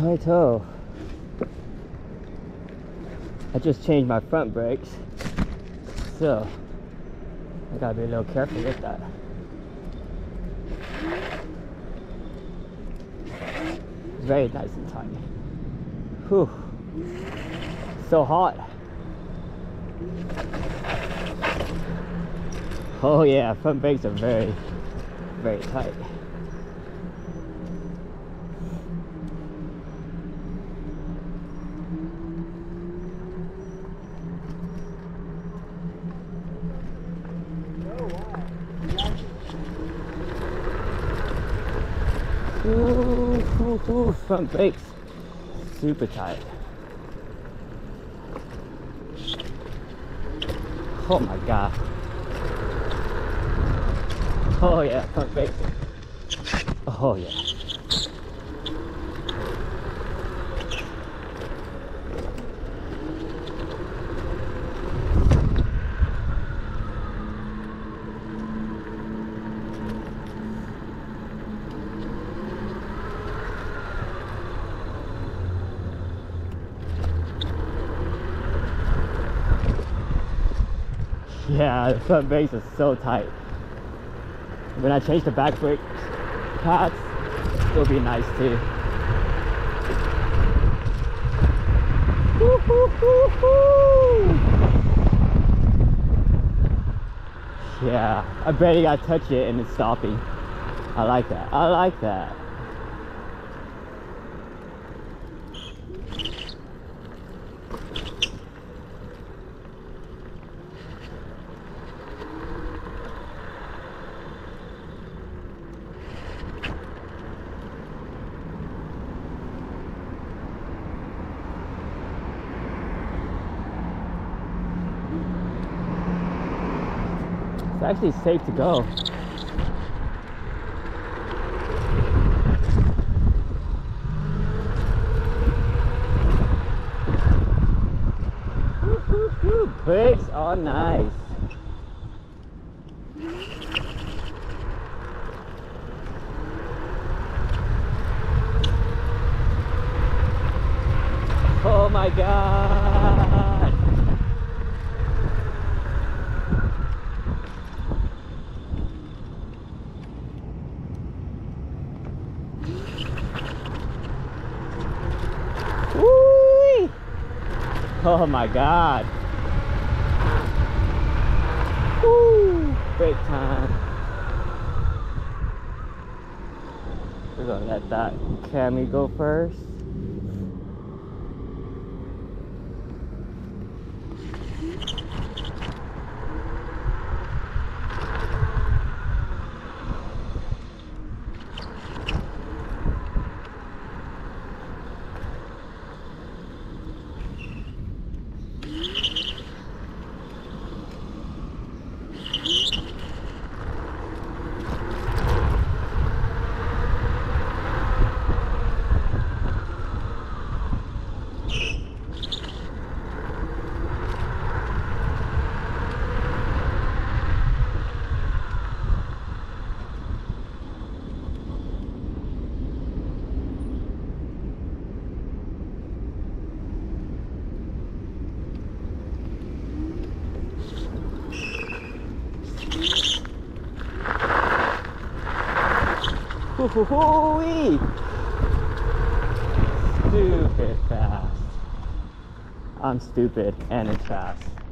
Righto. I just changed my front brakes, so I gotta be a little careful with that. It's very nice and tiny. Whew. So hot. Oh yeah, front brakes are very, very tight. Ooh, front brakes, super tight. Oh my god. Oh yeah, front brakes. Oh yeah. Yeah, the front brakes are so tight. When I change the back brake pads, it'll be nice too. Woo -hoo -hoo -hoo! Yeah, I barely got to touch it and it's stopping. I like that. I like that. It's actually safe to go. Brakes are nice. Oh my god. Oh my god. Woo! Break time. We're gonna let that cami go first. Hoo-hoo-hoo-wee! Stupid fast. I'm stupid and it's fast.